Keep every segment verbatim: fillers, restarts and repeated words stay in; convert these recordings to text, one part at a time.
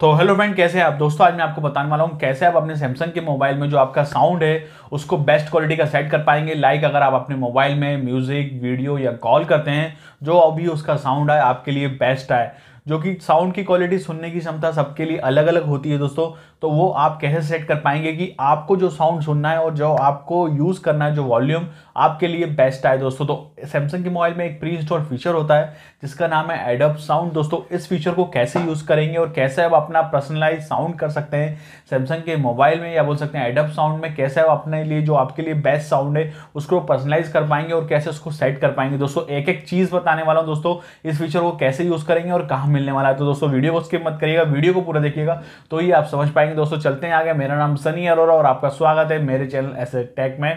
तो hello friend, कैसे हैं आप दोस्तों। आज मैं आपको बताने वाला हूं कैसे आप अपने सैमसंग के मोबाइल में जो आपका साउंड है उसको बेस्ट क्वालिटी का सेट कर पाएंगे। लाइक अगर आप अपने मोबाइल में म्यूजिक, वीडियो या कॉल करते हैं, जो अभी उसका साउंड आए आपके लिए बेस्ट आए, जो कि साउंड की क्वालिटी, सुनने की क्षमता सबके लिए अलग अलग होती है दोस्तों। तो वो आप कैसे सेट कर पाएंगे कि आपको जो साउंड सुनना है और जो आपको यूज़ करना है, जो वॉल्यूम आपके लिए बेस्ट आए दोस्तों। तो सैमसंग के मोबाइल में एक प्री इंस्टॉल फीचर होता है जिसका नाम है एडप्ट साउंड। दोस्तों इस फीचर को कैसे यूज़ करेंगे और कैसे आप अपना पर्सनलाइज साउंड कर सकते हैं सैमसंग के मोबाइल में, या बोल सकते हैं एडप्ट साउंड में कैसे आप अपने लिए जो आपके लिए बेस्ट साउंड है उसको पर्सनलाइज कर पाएंगे और कैसे उसको सेट कर पाएंगे दोस्तों। एक एक चीज़ बताने वाला हूँ दोस्तों, इस फीचर को कैसे यूज़ करेंगे और कहाँ मिलने वाला है। तो दोस्तों वीडियो को स्किप मत करिएगा, वीडियो को पूरा देखिएगा तो ये आप समझ पाएंगे दोस्तों। चलते हैं आगे। मेरा नाम सनी अरोरा और आपका स्वागत है मेरे चैनल ऐसे टेक में।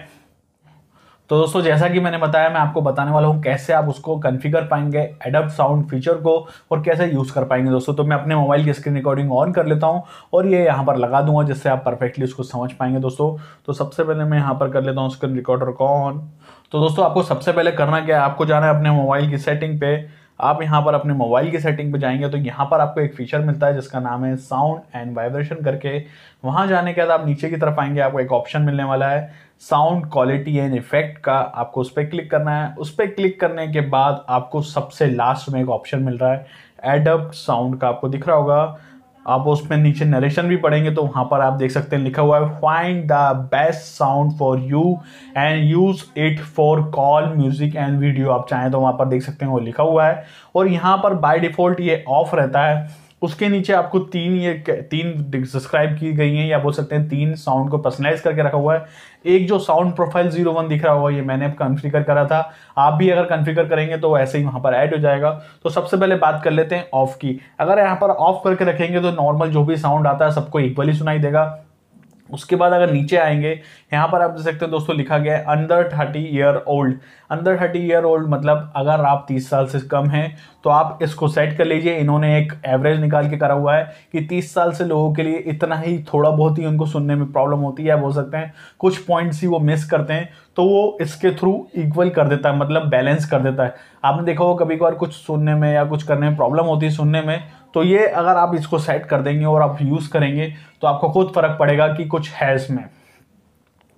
तो दोस्तों जैसा कि मैंने बताया, मैं आपको बताने वाला हूं कैसे आप उसको कॉन्फ़िगर पाएंगे एडप्ट साउंड फीचर को और कैसे यूज़ कर पाएंगे दोस्तों। तो मैं अपने मोबाइल की स्क्रीन रिकॉर्डिंग ऑन कर लेता हूं और ये यहां पर लगा दूंगा, जिससे आप परफेक्टली उसको समझ पाएंगे दोस्तों। तो सबसे पहले मैं यहाँ पर कर लेता हूँ स्क्रीन रिकॉर्डर को ऑन। तो दोस्तों आपको सबसे पहले करना क्या है, आपको जाना है अपने मोबाइल की सेटिंग पे। आप यहाँ पर अपने मोबाइल की सेटिंग पे जाएंगे तो यहाँ पर आपको एक फीचर मिलता है जिसका नाम है साउंड एंड वाइब्रेशन करके। वहाँ जाने के बाद आप नीचे की तरफ आएंगे, आपको एक ऑप्शन मिलने वाला है साउंड क्वालिटी एंड इफेक्ट का, आपको उस पर क्लिक करना है। उस पर क्लिक करने के बाद आपको सबसे लास्ट में एक ऑप्शन मिल रहा है एडप्ट साउंड का, आपको दिख रहा होगा। आप उसमें नीचे नरेशन भी पढ़ेंगे तो वहाँ पर आप देख सकते हैं लिखा हुआ है find the best sound for you and use it for call, music and video. आप चाहें तो वहाँ पर देख सकते हैं, वो लिखा हुआ है। और यहाँ पर बाय डिफ़ॉल्ट ये ऑफ रहता है। उसके नीचे आपको तीन ये तीन सब्सक्राइब की गई हैं, या बोल सकते हैं तीन साउंड को पर्सनलाइज करके रखा हुआ है। एक जो साउंड प्रोफाइल जीरो वन दिख रहा हुआ, ये मैंने कॉन्फ़िगर करा था, आप भी अगर कॉन्फ़िगर करेंगे तो ऐसे ही वहाँ पर ऐड हो जाएगा। तो सबसे पहले बात कर लेते हैं ऑफ़ की। अगर यहाँ पर ऑफ़ करके रखेंगे तो नॉर्मल जो भी साउंड आता है सबको इक्वली सुनाई देगा। उसके बाद अगर नीचे आएंगे, यहाँ पर आप देख सकते हैं दोस्तों लिखा गया है under thirty year old. Under thirty year old मतलब अगर आप तीस साल से कम हैं तो आप इसको सेट कर लीजिए। इन्होंने एक एवरेज निकाल के करा हुआ है कि तीस साल से लोगों के लिए इतना ही, थोड़ा बहुत ही उनको सुनने में प्रॉब्लम होती है, बोल सकते हैं कुछ पॉइंट्स ही वो मिस करते हैं, तो वो इसके थ्रू इक्वल कर देता है, मतलब बैलेंस कर देता है। आपने देखा हो कभी कभार कुछ सुनने में या कुछ करने में प्रॉब्लम होती है सुनने में, तो ये अगर आप इसको सेट कर देंगे और आप यूज़ करेंगे तो आपको खुद फ़र्क पड़ेगा कि कुछ है इसमें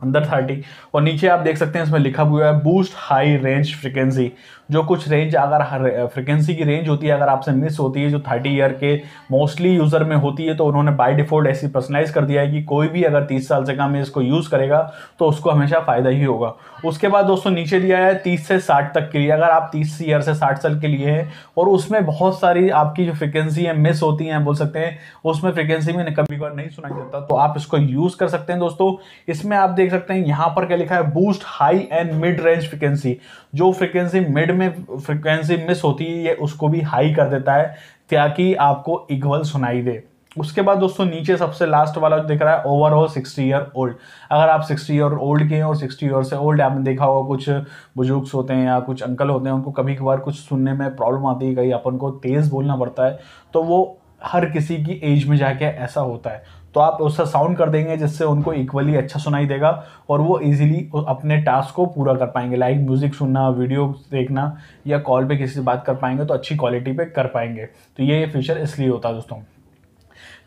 अंदर थर्टी। और नीचे आप देख सकते हैं इसमें लिखा हुआ है बूस्ट हाई रेंज फ्रिक्वेंसी, जो कुछ रेंज, अगर फ्रिक्वेंसी की रेंज होती है अगर आपसे मिस होती है जो थर्टी ईयर के मोस्टली यूज़र में होती है, तो उन्होंने बाय डिफ़ॉल्ट ऐसी पर्सनलाइज कर दिया है कि कोई भी अगर तीस साल से कम है इसको यूज़ करेगा तो उसको हमेशा फ़ायदा ही होगा। उसके बाद दोस्तों नीचे दिया है तीस से साठ तक के लिए। अगर आप तीस ईयर से साठ साल के लिए हैं और उसमें बहुत सारी आपकी जो फ्रिक्वेंसी है मिस होती हैं, बोल सकते हैं उसमें फ्रिक्वेंसी में कभी कभार नहीं सुनाई देता, तो आप इसको यूज़ कर सकते हैं दोस्तों। इसमें आप देख सकते हैं यहाँ पर क्या लिखा है boost high and mid range frequency. जो फ्रिक्वेंसी मिड में फ्रिक्वेंसी मिस होती है ये उसको भी हाई कर देता है ताकि आपको इक्वल सुनाई दे। उसके बाद दोस्तों नीचे सबसे लास्ट वाला जो दिख रहा है ओवरऑल सिक्सटी ईयर ओल्ड। अगर आप सिक्सटी ईयर ओल्ड के हैं और सिक्सटी ईयर से ओल्ड, आपने देखा होगा कुछ बुजुर्ग्स होते हैं या कुछ अंकल होते हैं, उनको कभी कभार कुछ सुनने में प्रॉब्लम आती है, कहीं अपन को तेज़ बोलना पड़ता है, तो वो हर किसी की एज में जाके ऐसा होता है। तो आप उसका साउंड कर देंगे जिससे उनको इक्वली अच्छा सुनाई देगा और वो इजीली अपने टास्क को पूरा कर पाएंगे, लाइक म्यूज़िक सुनना, वीडियो देखना या कॉल पे किसी से बात कर पाएंगे तो अच्छी क्वालिटी पे कर पाएंगे। तो ये फीचर इसलिए होता है दोस्तों।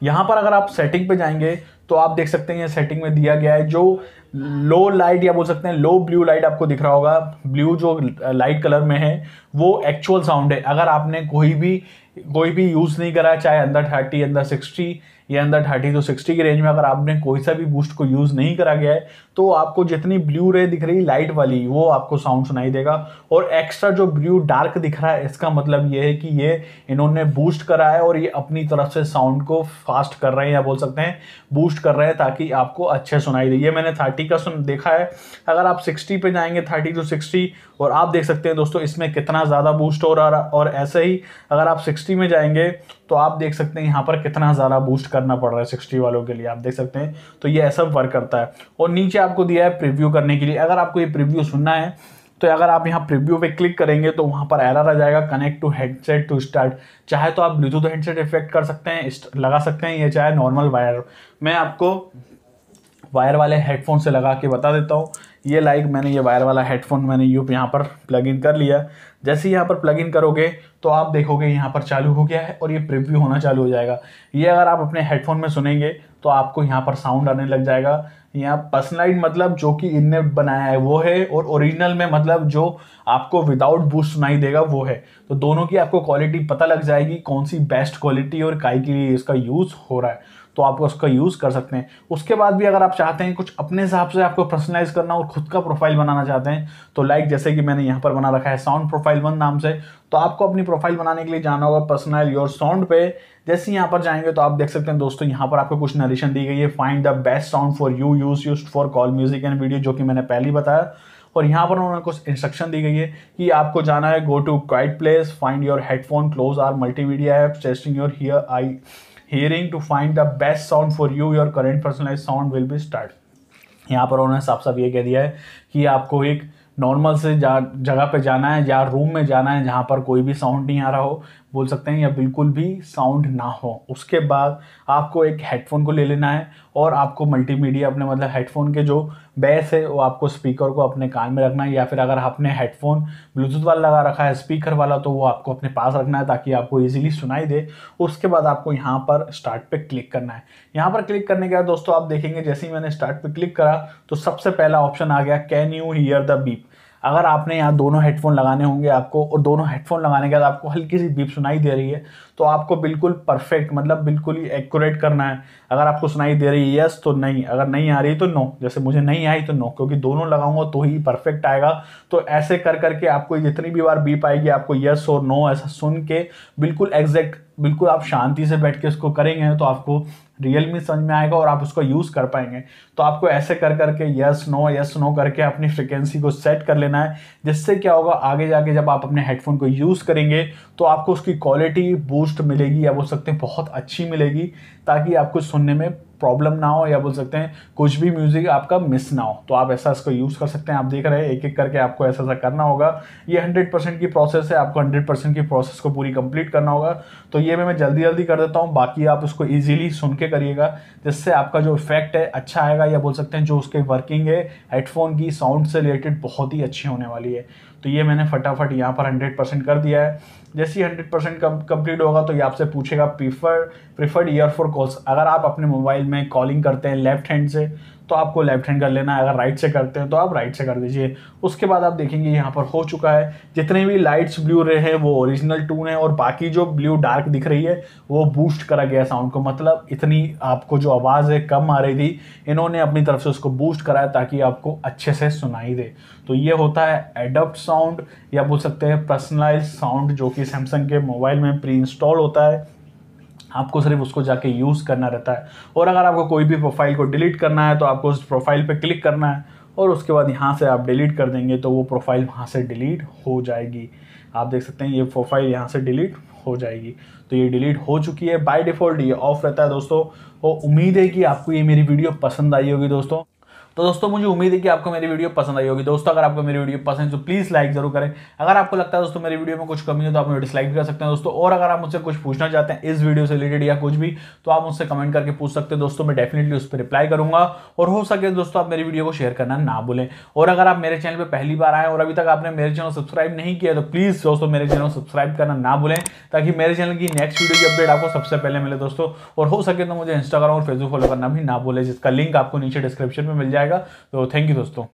यहाँ पर अगर आप सेटिंग पे जाएंगे तो आप देख सकते हैं ये सेटिंग में दिया गया है जो लो लाइट, या बोल सकते हैं लो ब्लू लाइट, आपको दिख रहा होगा ब्लू जो लाइट कलर में है वो एक्चुअल साउंड है। अगर आपने कोई भी कोई भी यूज़ नहीं करा, चाहे अंदर थर्टी, अंदर सिक्सटी या अंदर थर्टी तो सिक्सटी की रेंज में, अगर आपने कोई सा भी बूस्ट को यूज़ नहीं करा गया है तो आपको जितनी ब्लू रे दिख रही लाइट वाली वो आपको साउंड सुनाई देगा। और एक्स्ट्रा जो ब्लू डार्क दिख रहा है इसका मतलब ये है कि ये इन्होंने बूस्ट करा है और ये अपनी तरफ से साउंड को फास्ट कर रहे हैं, या बोल सकते हैं बूस्ट कर रहे हैं ताकि आपको अच्छे सुनाई दे। ये मैंने थर्टी का सुन देखा है। अगर आप सिक्सटी पे जाएंगे थर्टी टू सिक्सटी और आप देख सकते हैं दोस्तों इसमें कितना ज़्यादा बूस्ट हो रहा, और ऐसे ही अगर आप सिक्सटी में जाएंगे तो आप देख सकते हैं यहाँ पर कितना ज़्यादा बूस्ट करना पड़ रहा है सिक्सटी वालों के लिए, आप देख सकते हैं। तो ये ऐसा वर्क करता है। और नीचे आपको दिया है प्रीव्यू करने के लिए। अगर आपको ये प्रीव्यू सुनना है तो अगर आप यहाँ प्रीव्यू पे क्लिक करेंगे तो वहाँ पर एरर आ जाएगा connect to headset to start. चाहे तो आप ब्लूटूथ हेडसेट इफेक्ट कर सकते हैं, लगा सकते हैं, या चाहे नॉर्मल वायर। मैं आपको वायर वाले हेडफोन से लगा के बता देता हूँ ये लाइक मैंने ये वायर वाला हेडफोन मैंने यूप यहाँ पर प्लग इन कर लिया। जैसे ही यहाँ पर प्लग इन करोगे तो आप देखोगे यहाँ पर चालू हो गया है और ये प्रीव्यू होना चालू हो जाएगा। ये अगर आप अपने हेडफोन में सुनेंगे तो आपको यहाँ पर साउंड आने लग जाएगा। यहाँ पर्सनलाइज मतलब जो कि इनने बनाया है वो है, और ओरिजिनल में मतलब जो आपको विदाउट बूस्ट सुनाई देगा वो है। तो दोनों की आपको क्वालिटी पता लग जाएगी कौन सी बेस्ट क्वालिटी और काई के लिए इसका यूज़ हो रहा है, तो आप उसका यूज़ कर सकते हैं। उसके बाद भी अगर आप चाहते हैं कुछ अपने हिसाब से आपको पर्सनलाइज करना और खुद का प्रोफाइल बनाना चाहते हैं तो लाइक जैसे कि मैंने यहाँ पर बना रखा है साउंड प्रोफाइल वन नाम से, तो आपको अपनी प्रोफाइल बनाने के लिए जाना होगा पर्सनल योर साउंड पे। जैसे ही यहाँ पर जाएंगे तो आप देख सकते हैं दोस्तों यहाँ पर आपको कुछ नरेशन दी गई है, find the best sound for you use use for call music and video, जो कि मैंने पहले ही बताया। और यहाँ पर उन्होंने कुछ इंस्ट्रक्शन दी गई है कि आपको जाना है go to quiet place, find your headphone, close or multimedia apps, testing your hear I hearing to find the best sound for you, your current personalize sound will be start. यहाँ पर उन्होंने साफ साफ ये कह दिया है कि आपको एक नॉर्मल से जा जगह पे जाना है या रूम में जाना है जहाँ पर कोई भी साउंड नहीं आ रहा हो, बोल सकते हैं, या बिल्कुल भी साउंड ना हो। उसके बाद आपको एक हेडफोन को ले लेना है और आपको मल्टीमीडिया अपने मतलब हेडफोन के जो बेस है वो आपको स्पीकर को अपने कान में रखना है, या फिर अगर आपने हेडफोन ब्लूटूथ वाला लगा रखा है स्पीकर वाला तो वो आपको अपने पास रखना है ताकि आपको ईजिली सुनाई दे। उसके बाद आपको यहाँ पर स्टार्ट पे क्लिक करना है। यहाँ पर क्लिक करने के बाद दोस्तों आप देखेंगे जैसे ही मैंने स्टार्ट पे क्लिक करा तो सबसे पहला ऑप्शन आ गया can you hear the beep. अगर आपने यहाँ दोनों हेडफोन लगाने होंगे आपको, और दोनों हेडफोन लगाने के बाद आपको हल्की सी बीप सुनाई दे रही है तो आपको बिल्कुल परफेक्ट मतलब बिल्कुल ही एक्यूरेट करना है। अगर आपको सुनाई दे रही है यस तो नहीं, अगर नहीं आ रही तो नो, जैसे मुझे नहीं आई तो नो, क्योंकि दोनों लगाऊंगा तो ही परफेक्ट आएगा। तो ऐसे कर करके आपको जितनी भी बार बीप आएगी आपको यस और नो ऐसा सुन के बिल्कुल एग्जैक्ट बिल्कुल आप शांति से बैठ के उसको करेंगे तो आपको रियल में समझ में आएगा और आप उसको यूज़ कर पाएंगे। तो आपको ऐसे कर करके यस नो यस नो करके अपनी फ्रिक्वेंसी को सेट कर लेना है, जिससे क्या होगा आगे जाके जब आप अपने हेडफोन को यूज़ करेंगे तो आपको उसकी क्वालिटी बूस्ट मिलेगी या बोल सकते हैं बहुत अच्छी मिलेगी, ताकि आपको सुनने में प्रॉब्लम ना हो या बोल सकते हैं कुछ भी म्यूज़िक आपका मिस ना हो। तो आप ऐसा इसको यूज़ कर सकते हैं। आप देख रहे हैं एक एक करके आपको ऐसा ऐसा करना होगा। ये हंड्रेड परसेंट की प्रोसेस है, आपको हंड्रेड परसेंट की प्रोसेस को पूरी कंप्लीट करना होगा। तो ये मैं जल्दी जल्दी कर देता हूँ, बाकी आप उसको ईजिली सुन के करिएगा, जिससे आपका जो इफेक्ट है अच्छा आएगा या बोल सकते हैं जो उसके वर्किंग है हेडफोन की साउंड से रिलेटेड बहुत ही अच्छी होने वाली है। तो ये मैंने फटाफट यहाँ पर हंड्रेड परसेंट कर दिया है। जैसे ही हंड्रेड परसेंट कंप्लीट होगा तो ये आपसे पूछेगा prefer preferred ear for calls. अगर आप अपने मोबाइल में कॉलिंग करते हैं लेफ्ट हैंड से तो आपको लेफ्ट हैंड कर लेना है, अगर राइट से करते हैं तो आप राइट से कर दीजिए। उसके बाद आप देखेंगे यहाँ पर हो चुका है। जितने भी लाइट्स ब्लू रहे हैं वो ओरिजिनल टून है, और बाकी जो ब्लू डार्क दिख रही है वो बूस्ट करा गया साउंड को, मतलब इतनी आपको जो आवाज़ है कम आ रही थी इन्होंने अपनी तरफ से उसको बूस्ट कराया ताकि आपको अच्छे से सुनाई दे। तो ये होता है एडप्ट साउंड या बोल सकते हैं पर्सनलाइज साउंड, जो कि सैमसंग के मोबाइल में प्री इंस्टॉल होता है, आपको सिर्फ उसको जाके यूज़ करना रहता है। और अगर आपको कोई भी प्रोफाइल को डिलीट करना है तो आपको उस प्रोफाइल पे क्लिक करना है और उसके बाद यहाँ से आप डिलीट कर देंगे तो वो प्रोफाइल वहाँ से डिलीट हो जाएगी। आप देख सकते हैं ये प्रोफाइल यहाँ से डिलीट हो जाएगी। तो ये डिलीट हो चुकी है, बाय डिफ़ॉल्ट ये ऑफ रहता है दोस्तों। और उम्मीद है कि आपको ये मेरी वीडियो पसंद आई होगी दोस्तों। तो दोस्तों मुझे उम्मीद है कि आपको मेरी वीडियो पसंद आई होगी दोस्तों। अगर आपको मेरी वीडियो पसंद है तो प्लीज़ लाइक जरूर करें। अगर आपको लगता है दोस्तों मेरी वीडियो में कुछ कमी है तो आप मुझे डिसलाइक भी कर सकते हैं दोस्तों। और अगर आप मुझसे कुछ पूछना चाहते हैं इस वीडियो से रिलेटेड या कुछ भी तो आप मुझसे कमेंट करके पूछ सकते हैं दोस्तों, मैं डेफिनेटली उस पर रिप्लाई करूँगा। और हो सके दोस्तों आप मेरी वीडियो को शेयर करना ना भूलें। और अगर आप मेरे चैनल पर पहली बार आए और अभी तक आपने मेरे चैनल सब्सक्राइब नहीं किया तो प्लीज़ दोस्तों मेरे चैनल को सब्सक्राइब करना ना भूलें, ताकि मेरे चैनल की नेक्स्ट वीडियो की अपडेट आपको सबसे पहले मिले दोस्तों। और हो सके तो मुझे इंस्टाग्राम और फेसबुक फॉलो करना भी ना भूलें, जिसका लिंक आपको नीचे डिस्क्रिप्शन में मिल जाएगा। तो थैंक यू दोस्तों।